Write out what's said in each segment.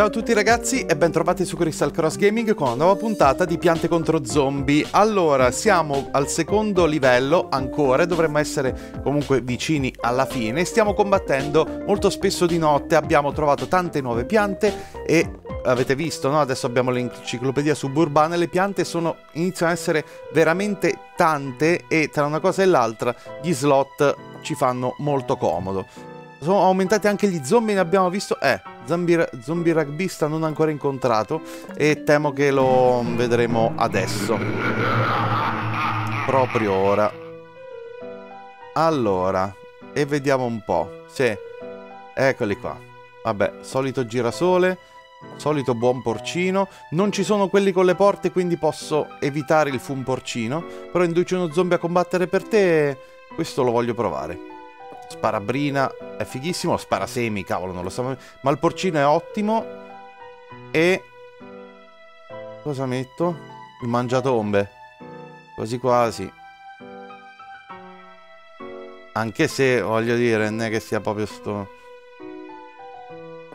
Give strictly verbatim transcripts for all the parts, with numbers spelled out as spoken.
Ciao a tutti ragazzi e bentrovati su Kristal Cross Gaming con una nuova puntata di Piante contro Zombie. Allora, siamo al secondo livello ancora, dovremmo essere comunque vicini alla fine. Stiamo combattendo molto spesso di notte, abbiamo trovato tante nuove piante e avete visto, no? Adesso abbiamo l'enciclopedia suburbana e le piante sono, iniziano ad essere veramente tante e tra una cosa e l'altra gli slot ci fanno molto comodo. Sono aumentati anche gli zombie, ne abbiamo visto... Eh... Zombie, zombie rugbista non ancora incontrato e temo che lo vedremo adesso, proprio ora. Allora, e vediamo un po'. Sì, eccoli qua. Vabbè, solito girasole, solito buon porcino. Non ci sono quelli con le porte, quindi posso evitare il fun porcino. Però induce uno zombie a combattere per te, questo lo voglio provare. Sparabrina è fighissimo, sparasemi, cavolo, non lo so. Ma il porcino è ottimo. E... cosa metto? Il mangiatombe. Quasi quasi. Anche se, voglio dire, non è che sia proprio sto...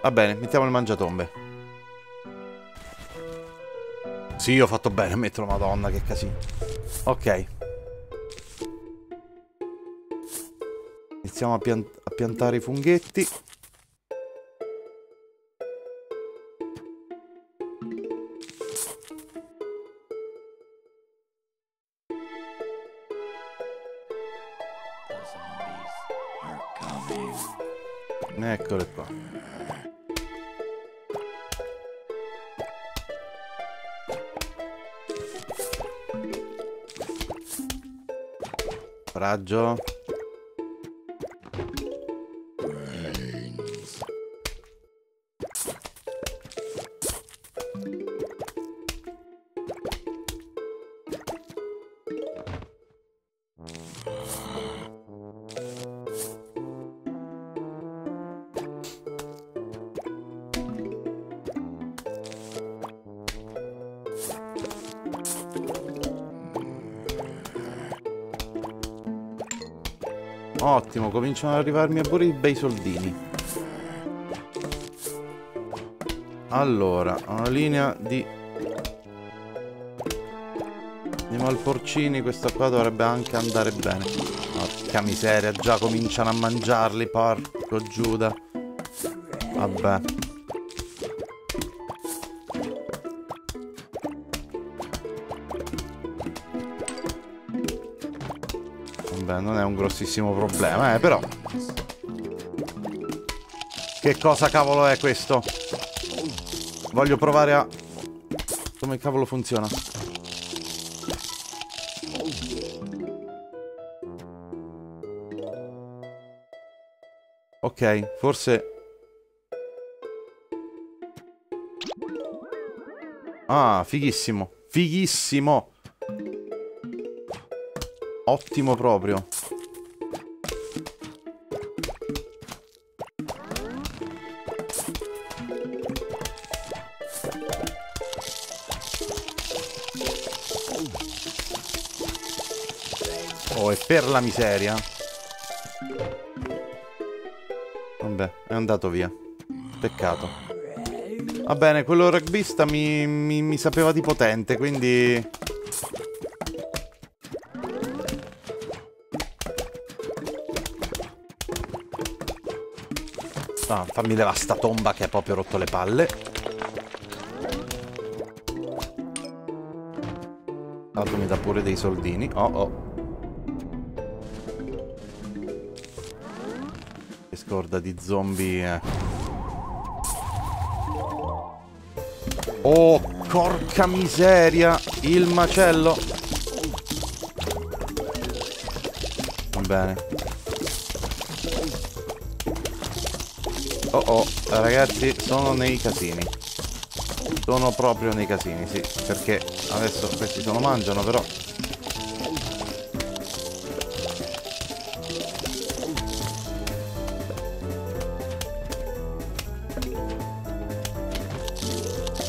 Va bene, mettiamo il mangiatombe. Sì, ho fatto bene a metterlo, madonna, che casino. Ok. Iniziamo a, pian a piantare i funghetti. Eccole qua. Coraggio. Ottimo, cominciano ad arrivarmi pure i bei soldini. Allora, una linea di... andiamo al porcini, questa qua dovrebbe anche andare bene. Porca miseria, già cominciano a mangiarli, porco Giuda. Vabbè. Vabbè, non è un grossissimo problema, eh, però. Che cosa cavolo è questo? Voglio provare a... come cavolo funziona. Ok, forse... ah, fighissimo. Fighissimo. Ottimo proprio. Oh, e per la miseria. Vabbè, è andato via. Peccato. Va bene, quello rugbista mi, mi, mi sapeva di potente, quindi... ah, fammi levare sta tomba che ha proprio rotto le palle. Tanto mi dà pure dei soldini. Oh oh. Che scorda di zombie. Oh, porca miseria. Il macello. Va bene. Oh oh, ragazzi, sono nei casini. Sono proprio nei casini, sì. Perché adesso questi se lo mangiano, però.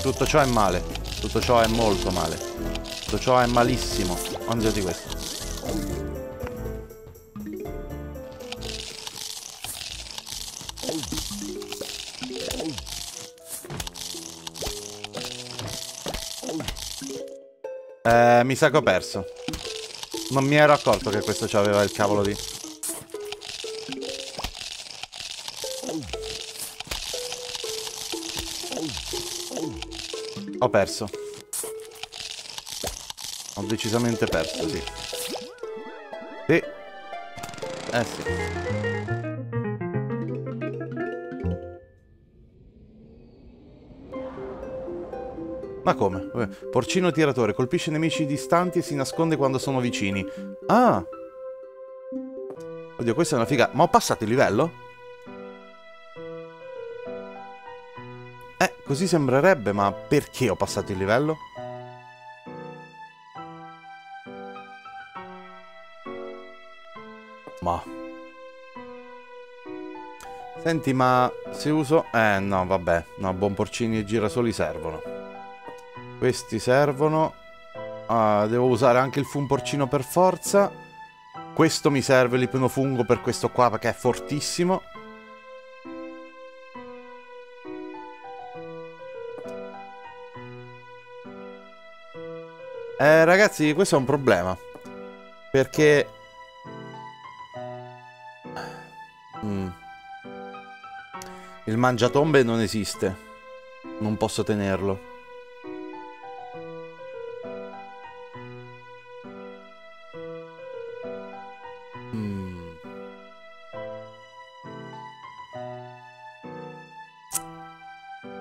Tutto ciò è male. Tutto ciò è molto male. Tutto ciò è malissimo. Mangiati questo. Eh, mi sa che ho perso. Non mi ero accorto che questo c'aveva il cavolo di... Ho perso. Ho decisamente perso, sì. Sì. Eh sì. Ma come? Porcino tiratore, colpisce nemici distanti e si nasconde quando sono vicini. Ah! Oddio, questa è una figata. Ma ho passato il livello? Eh, così sembrerebbe, ma perché ho passato il livello? Ma... Senti, ma se uso... Eh, no, vabbè. No, buonporcini e girasoli servono. Questi servono. Ah, devo usare anche il funporcino per forza. Questo mi serve, l'ipnofungo, per questo qua, perché è fortissimo. Eh, ragazzi, questo è un problema. Perché... Mm. Il mangiatombe non esiste. Non posso tenerlo.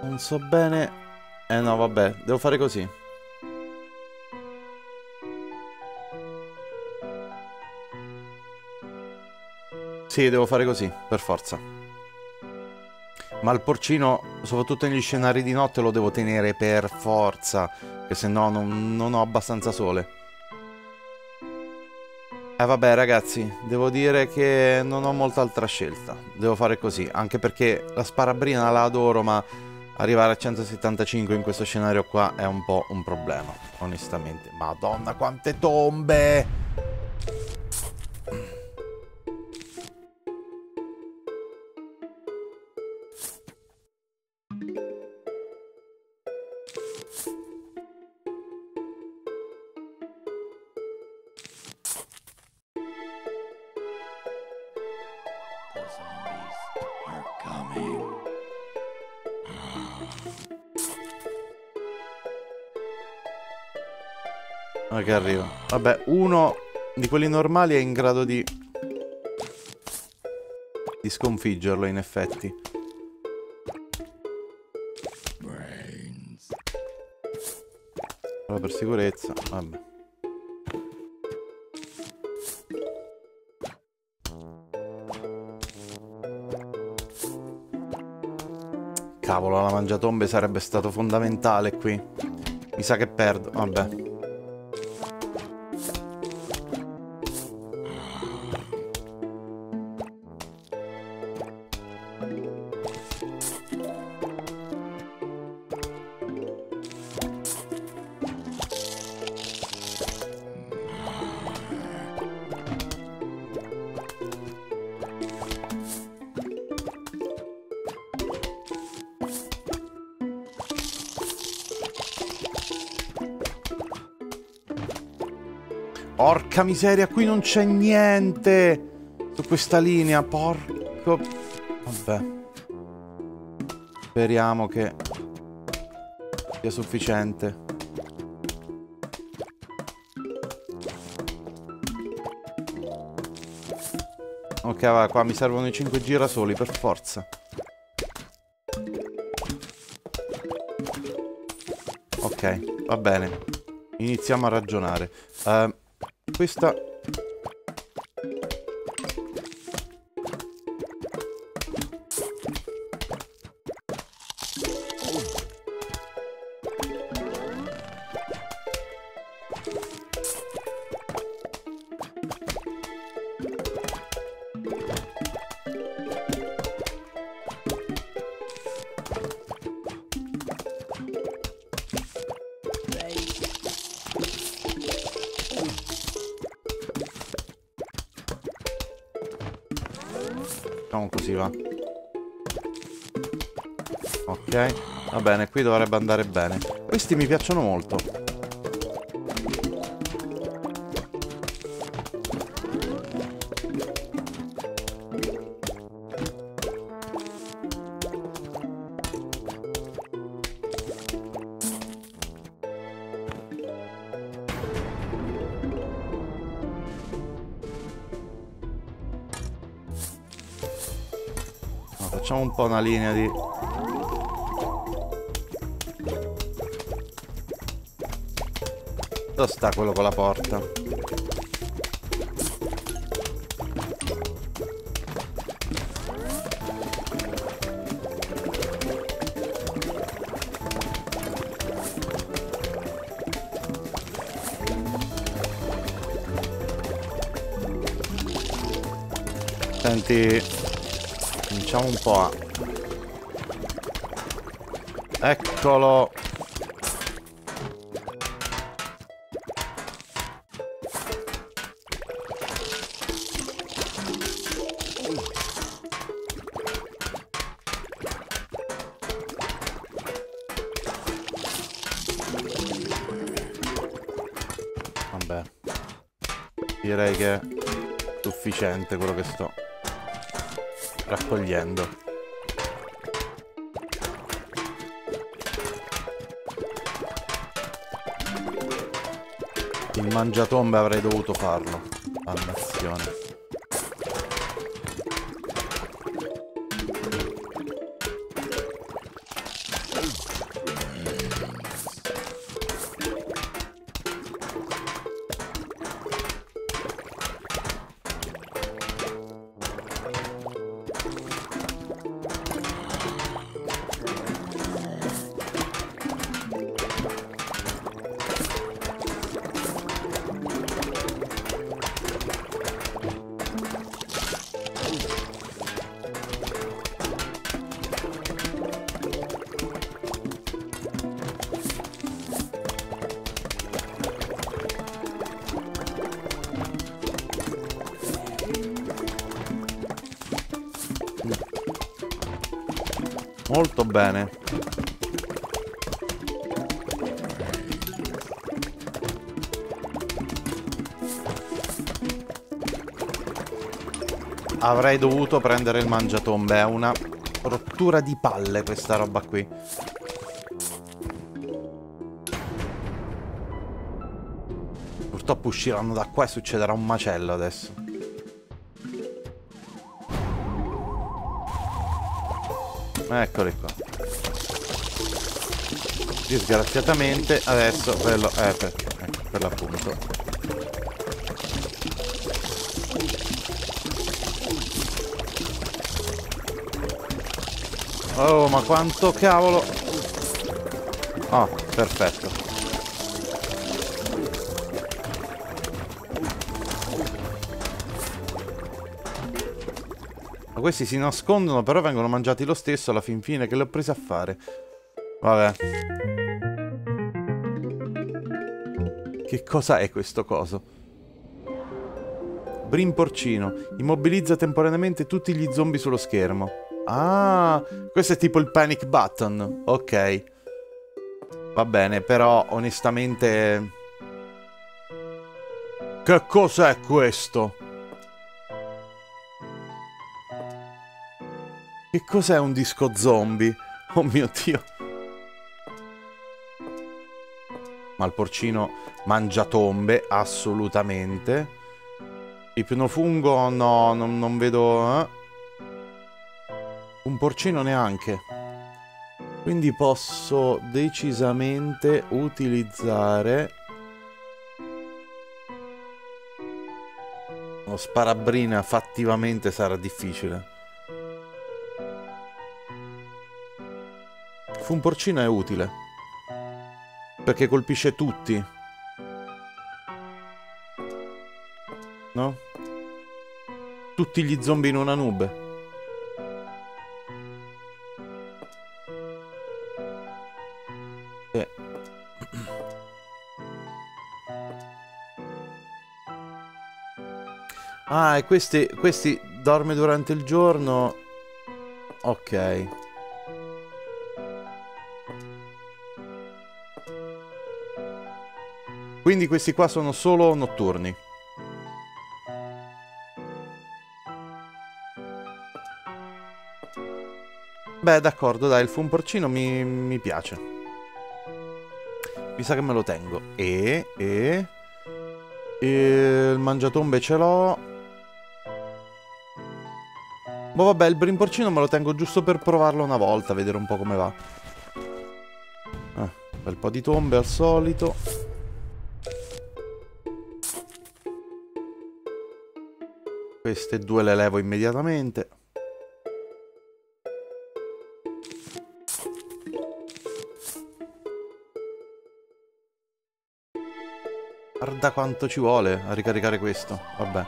Non so bene. Eh no, vabbè, devo fare così. Sì, devo fare così, per forza. Ma il porcino, soprattutto negli scenari di notte, lo devo tenere per forza, che se no non, non ho abbastanza sole. Eh vabbè ragazzi, devo dire che non ho molta altra scelta. Devo fare così, anche perché la sparabrina la adoro, ma... Arrivare a centosettantacinque in questo scenario qua è un po' un problema, onestamente. Madonna, quante tombe! Che arriva. Vabbè, uno di quelli normali è in grado di di sconfiggerlo, in effetti. Però per sicurezza, vabbè. Cavolo, la mangiatombe sarebbe stato fondamentale qui. Mi sa che perdo, vabbè. Porca miseria, qui non c'è niente su questa linea, porco. Vabbè. Speriamo che sia sufficiente. Ok, va, qua mi servono i cinque girasoli, per forza. Ok, va bene. Iniziamo a ragionare. Ehm... Uh, Questa così va. Ok, va bene, qui dovrebbe andare bene. Questi mi piacciono molto. facciamo un po' una linea di... Dove sta quello con la porta? Senti, cominciamo un po' a... Eccolo! Vabbè, direi che è sufficiente quello che sto raccogliendo. Il mangiatombe avrei dovuto farlo. Dannazione. Molto bene. Avrei dovuto prendere il mangiatombe. È una rottura di palle questa roba qui. Purtroppo usciranno da qua e succederà un macello adesso. Eccoli qua. Disgraziatamente adesso quello è eh, per, ecco, per l'appunto. Oh, ma quanto cavolo. Oh, perfetto. Questi si nascondono, però vengono mangiati lo stesso alla fin fine, che l'ho presa a fare. Vabbè. Che cosa è questo coso? Brim porcino. Immobilizza temporaneamente tutti gli zombie sullo schermo. Ah, questo è tipo il panic button. Ok. Va bene, però onestamente... Che cos'è questo? Che cos'è un disco zombie? Oh mio Dio. Ma il porcino mangiatombe, assolutamente. Ipnofungo, no, non, non vedo... Eh? Un porcino neanche. Quindi posso decisamente utilizzare... Lo sparabrina fattivamente sarà difficile. Un porcino è utile perché colpisce tutti, no? Tutti gli zombie in una nube. Eh. Ah, e questi, questi dorme durante il giorno. Ok. Quindi questi qua sono solo notturni. Beh, d'accordo, dai, il fumporcino mi, mi piace. Mi sa che me lo tengo. E... e... e il mangiatombe ce l'ho. Boh, vabbè, il brimporcino me lo tengo giusto per provarlo una volta, vedere un po' come va. Eh, bel po' di tombe al solito. Queste due le levo immediatamente. Guarda quanto ci vuole a ricaricare questo. Vabbè,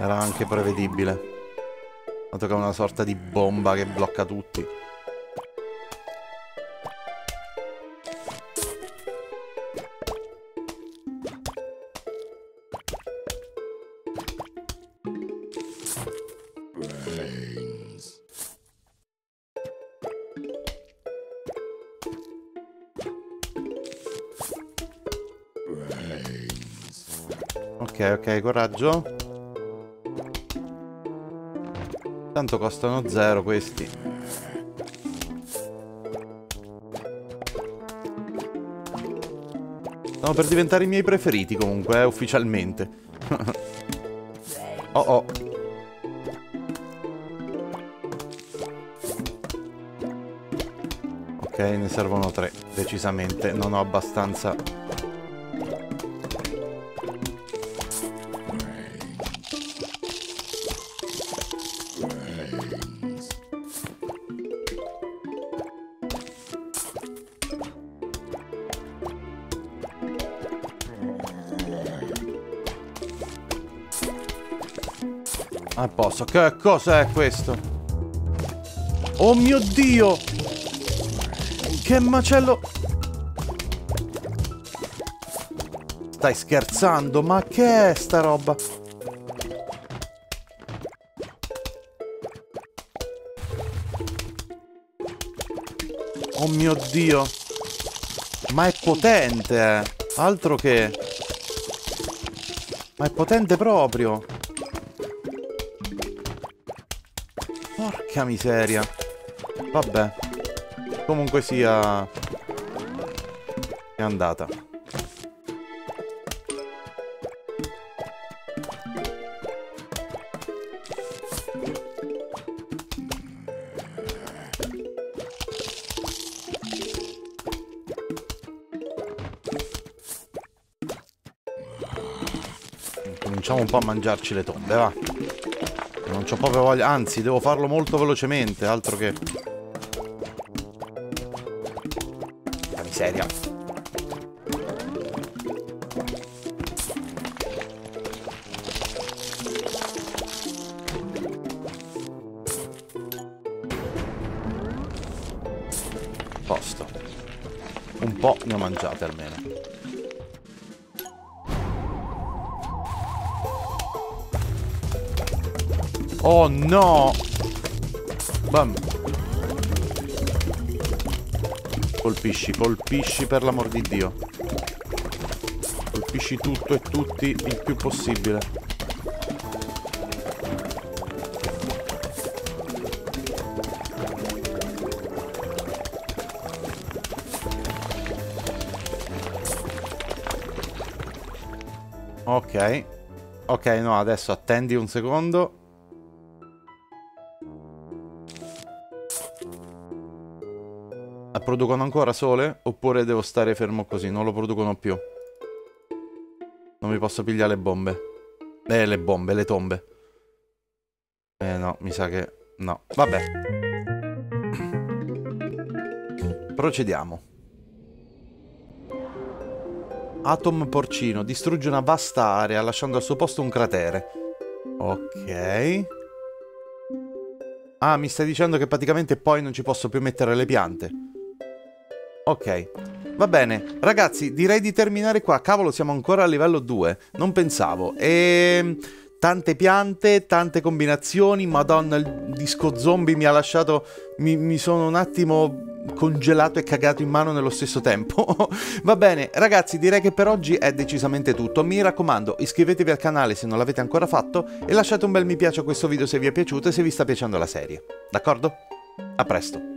era anche prevedibile, dato che è una sorta di bomba che blocca tutti. Ok, ok, coraggio. Tanto costano zero questi. Stanno per diventare i miei preferiti comunque, eh, ufficialmente. Oh oh. Ok, ne servono tre, decisamente. Non ho abbastanza. A posto, che cos'è questo? Oh mio Dio! Che macello! Stai scherzando? Ma che è sta roba? Oh mio Dio! Ma è potente, eh! Altro che... Ma è potente proprio! Porca miseria. Vabbè, comunque sia, è andata. Cominciamo un po' a mangiarci le tombe, va. Non c'ho proprio voglia, anzi, devo farlo molto velocemente, altro che... La miseria. Posto. Un po' ne ho mangiate almeno. Oh no! Bam! Colpisci, colpisci per l'amor di Dio. Colpisci tutto e tutti il più possibile. Ok. Ok, no, adesso attendi un secondo. Producono ancora sole? Oppure devo stare fermo così? Non lo producono più. Non mi posso pigliare le bombe. Eh, le bombe, le tombe. Eh no, mi sa che... No, vabbè. Procediamo. Atom porcino. Distrugge una vasta area lasciando al suo posto un cratere. Ok. Ah, mi stai dicendo che praticamente poi non ci posso più mettere le piante. Ok, va bene. Ragazzi, direi di terminare qua. Cavolo, siamo ancora a livello due. Non pensavo. E... tante piante, tante combinazioni. Madonna, il disco zombie mi ha lasciato... Mi, mi sono un attimo... congelato e cagato in mano nello stesso tempo. Va bene ragazzi, direi che per oggi è decisamente tutto. Mi raccomando, iscrivetevi al canale se non l'avete ancora fatto e lasciate un bel mi piace a questo video se vi è piaciuto e se vi sta piacendo la serie. D'accordo? A presto.